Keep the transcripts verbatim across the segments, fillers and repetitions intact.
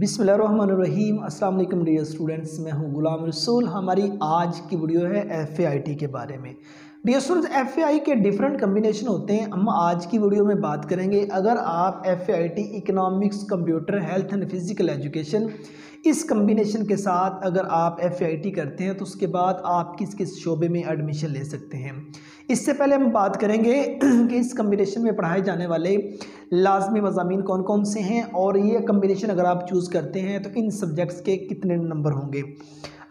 बिस्मिल्लाहिर्रहमानिर्रहीम। अस्सलाम वालेकुम डियर स्टूडेंट्स, मैं हूं गुलाम रसूल। हमारी आज की वीडियो है एफ ए आई टी के बारे में। Dear students, F A I के डिफरेंट कम्बिनेशन होते हैं, हम आज की वीडियो में बात करेंगे। अगर आप F A I T economics, computer, health and physical education, इस कम्बिनेशन के साथ अगर आप एफ ए आई टी करते हैं तो उसके बाद आप किस किस शोबे में एडमिशन ले सकते हैं। इससे पहले हम बात करेंगे कि इस कम्बिनेशन में पढ़ाए जाने वाले लाजमी मज़ामीन कौन कौन से हैं और ये कम्बिनेशन अगर आप चूज़ करते हैं तो इन सब्जेक्ट्स के कितने नंबर होंगे।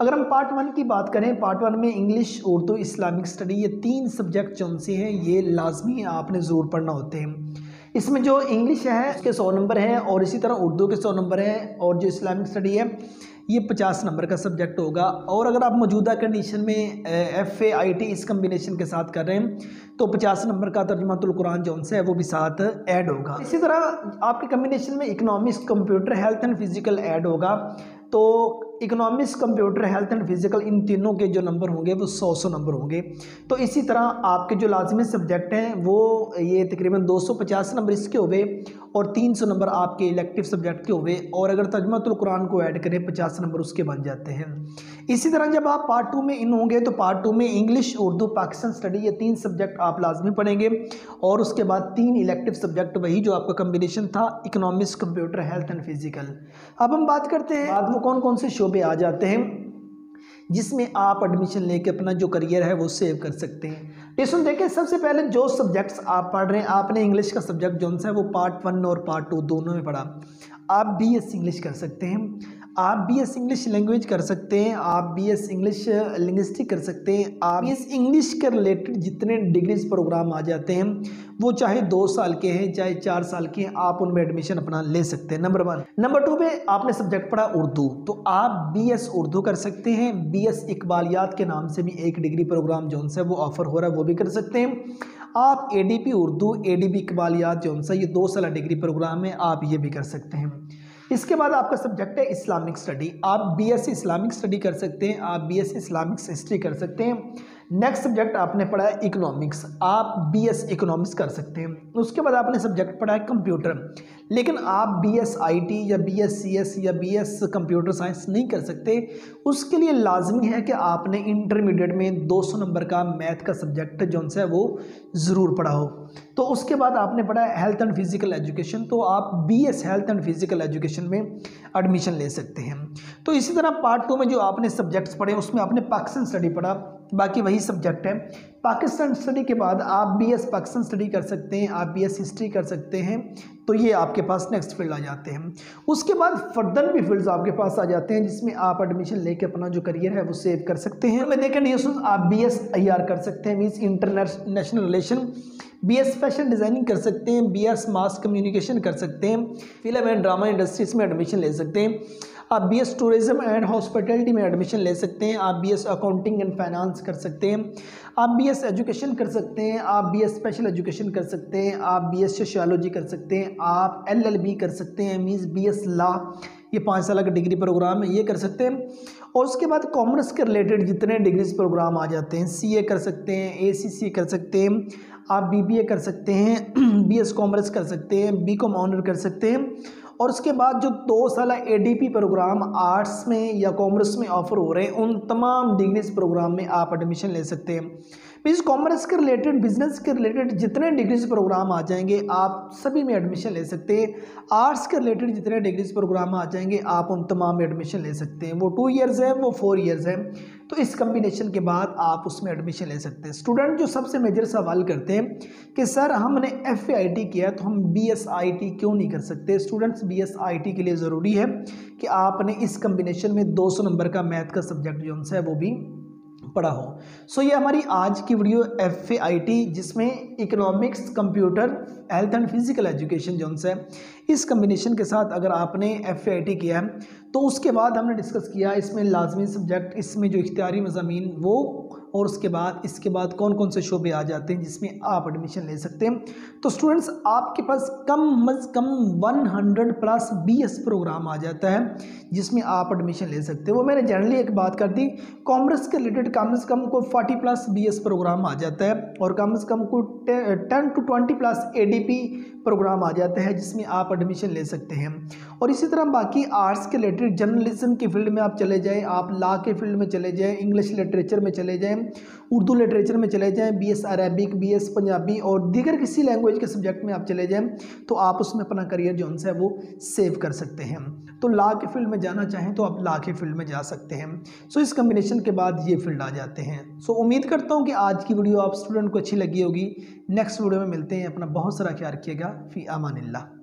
अगर हम पार्ट वन की बात करें, पार्ट वन में इंग्लिश, उर्दू, इस्लामिक स्टडी, ये तीन सब्जेक्ट कौन से हैं ये लाजमी आपने ज़रूर पढ़ना होते हैं। इसमें जो इंग्लिश है उसके सौ नंबर हैं और इसी तरह उर्दू के सौ नंबर हैं और जो इस्लामिक स्टडी है ये पचास नंबर का सब्जेक्ट होगा। और अगर आप मौजूदा कंडीशन में एफ ए आई टी इस कम्बिनेशन के साथ कर रहे हैं तो पचास नंबर का तर्जुमातुल कुरान जौन से है वो भी साथ ऐड होगा। इसी तरह आपके कम्बिनेशन में economics, computer, health and physical add होगा, तो economics, computer, health and physical इन तीनों के जो नंबर होंगे वो सौ सौ नंबर होंगे। तो इसी तरह आपके जो लाजमी सब्जेक्ट हैं वो ये तकरीबन दो सौ पचास नंबर इसके हो गए और तीन सौ नंबर आपके इलेक्टिव सब्जेक्ट के हो गए। और अगर तर्जुमातुल कुरान को ऐड करें पचास नंबर उसके बन जाते हैं। इसी तरह जब आप पार्ट टू में इन होंगे तो पार्ट टू में इंग्लिश, उर्दू, पाकिस्तान स्टडी ये तीन सब्जेक्ट आप लाजमी पढ़ेंगे और उसके बाद तीन इलेक्टिव सब्जेक्ट, वही जो आपका कम्बिनेशन था economics, computer, health and physical. अब हम बात करते हैं बाद में कौन कौन से पे आ जाते हैं जिसमें आप एडमिशन लेके अपना जो करियर है वो सेव कर सकते हैं। दोस्तों देखें, सबसे पहले जो सब्जेक्ट्स आप पढ़ रहे हैं, आपने इंग्लिश का सब्जेक्ट जो है वो पार्ट वन और पार्ट टू दोनों में पढ़ा। आप बी एस इंग्लिश कर सकते हैं, आप बी एस इंग्लिश लैंग्वेज कर सकते हैं, आप बी एस इंग्लिश लिंग्विस्टिक कर सकते हैं। आप बी एस इंग्लिश के रिलेटेड जितने डिग्रीज प्रोग्राम आ जाते हैं वो चाहे दो साल के हैं चाहे चार साल के हैं, आप उनमें एडमिशन अपना ले सकते हैं। Number one. नंबर टू पे आपने सब्जेक्ट पढ़ा उर्दू, तो आप बी एस उर्दू कर सकते हैं। बी एस इकबालियात के नाम से भी एक डिग्री प्रोग्राम जो है वो ऑफर हो रहा है वो भी कर सकते हैं। आप A D P Urdu, A D P इकबालियात जो है ये दो साल डिग्री प्रोग्राम है, आप ये भी कर सकते हैं। इसके बाद आपका सब्जेक्ट है इस्लामिक स्टडी, आप बी एस इस्लामिक स्टडी कर सकते हैं, आप बी एस इस्लामिक हिस्ट्री कर सकते हैं। नेक्स्ट सब्जेक्ट आपने पढ़ा है इकोनॉमिक्स, आप बी एस इकोनॉमिक्स कर सकते हैं। उसके बाद आपने सब्जेक्ट पढ़ा है कंप्यूटर, लेकिन आप बी एस आई टी या बी एस सी एस या बी एस कंप्यूटर साइंस नहीं कर सकते। उसके लिए लाजमी है कि आपने इंटरमीडिएट में दो सौ नंबर का मैथ का सब्जेक्ट जो है वो ज़रूर पढ़ा हो। तो उसके बाद आपने पढ़ा है हेल्थ एंड फिजिकल एजुकेशन, तो आप B S health and physical education में एडमिशन ले सकते हैं। तो इसी तरह पार्ट टू में जो आपने सब्जेक्ट्स पढ़े उसमें आपने पाकिस्तान स्टडी पढ़ा, बाकी वही सब्जेक्ट है। पाकिस्तान स्टडी के बाद आप बी एस पाकिस्तान स्टडी कर सकते हैं, आप बी एस हिस्ट्री कर सकते हैं, तो ये आपके पास नेक्स्ट फील्ड आ जाते हैं। उसके बाद फर्दर भी फील्ड्स आपके पास आ जाते हैं जिसमें आप एडमिशन लेके अपना जो करियर है वो सेव कर सकते हैं। मैं देखें दोस्तों, आप बी एस आई आर कर सकते हैं, means international relation, B S fashion designing कर सकते हैं, बी एस मास कम्युनिकेशन कर सकते हैं, फिल्म एंड ड्रामा इंडस्ट्रीज में एडमिशन ले सकते हैं। आप B S tourism and hospitality में एडमिशन ले सकते हैं, आप B S accounting and finance कर सकते हैं, आप बी एस एजुकेशन कर सकते हैं, आप बी एस स्पेशल एजुकेशन कर सकते हैं, आप बी एस सोशियोलॉजी कर सकते हैं, आप एल एल बी कर सकते हैं, मीन्स बी एस लॉ, ये पाँच साल का डिग्री प्रोग्राम है, ये कर सकते हैं। और उसके बाद कॉमर्स के रिलेटेड जितने डिग्रीज प्रोग्राम आ जाते हैं, सी ए कर सकते हैं, ए सी सी कर सकते हैं, आप बी बी ए कर सकते हैं, बी एस कॉमर्स कर सकते हैं, बी कॉम ऑनर कर सकते हैं। और उसके बाद जो दो साल A D P program arts में या कॉमर्स में ऑफर हो रहे हैं उन तमाम डिग्रीज प्रोग्राम में आप एडमिशन ले सकते हैं। मीन्स कॉमर्स के रिलेटेड, बिजनेस के रिलेटेड जितने डिग्रीज प्रोग्राम आ जाएंगे आप सभी में एडमिशन ले सकते हैं। आर्ट्स के रिलेटेड जितने डिग्रीज प्रोग्राम आ जाएंगे आप उन तमाम में एडमिशन ले सकते हैं। वो टू ईयर्स है, वो फोर ईयर्स है, तो इस कम्बिनेशन के बाद आप उसमें एडमिशन ले सकते हैं। स्टूडेंट जो सबसे मेजर सवाल करते हैं कि सर हमने एफ ए आई टी किया तो हम बी एस आई टी क्यों नहीं कर सकते। Students, B S I T के लिए ज़रूरी है कि आपने इस कम्बिनेशन में दो सौ नंबर का मैथ का सब्जेक्ट जो है वो भी पढ़ा हो। सो so, ये हमारी आज की video F A I T जिसमें economics, computer, health and physical education जो है इस कम्बिनेशन के साथ अगर आपने एफ ए आई टी किया है तो उसके बाद हमने डिस्कस किया इसमें लाजमी सब्जेक्ट, इसमें जो इख्तियारी मज़ामीन वो और उसके बाद इसके बाद कौन कौन से शोबे आ जाते हैं जिसमें आप एडमिशन ले सकते हैं। तो स्टूडेंट्स आपके पास कम अज़ कम सौ प्लस बीएस प्रोग्राम आ जाता है जिसमें आप एडमिशन ले सकते हैं। वो मैंने जनरली एक बात कर दी, कॉमर्स के रिलेटेड कम से कम को चालीस प्लस बीएस प्रोग्राम आ जाता है और कम से कम को ten to twenty plus ADP program आ जाता है जिसमें आप एडमिशन ले सकते हैं। और इसी तरह बाकी आर्ट्स के रिलेटेड जर्नलिज्म की फील्ड में आप चले जाएँ, आप लॉ के फील्ड में चले जाएँ, इंग्लिश लिटरेचर में चले जाएँ, उर्दू लिटरेचर में चले जाएँ, बीएस अरबिक, बीएस पंजाबी और दीगर किसी लैंग्वेज के सब्जेक्ट में आप चले जाएँ तो आप उसमें अपना करियर जो है वो सेव कर सकते हैं। तो लॉ के फील्ड में जाना चाहें तो आप लॉ के फील्ड में जा सकते हैं। सो इस कम्बिनेशन के बाद ये फील्ड आ जाते हैं। सो उम्मीद करता हूँ कि आज की वीडियो आप स्टूडेंट को अच्छी लगी होगी। नेक्स्ट वीडियो में मिलते हैं। अपना बहुत सारा ख्याल रखिएगा। फ़ी अमानिल्लाह।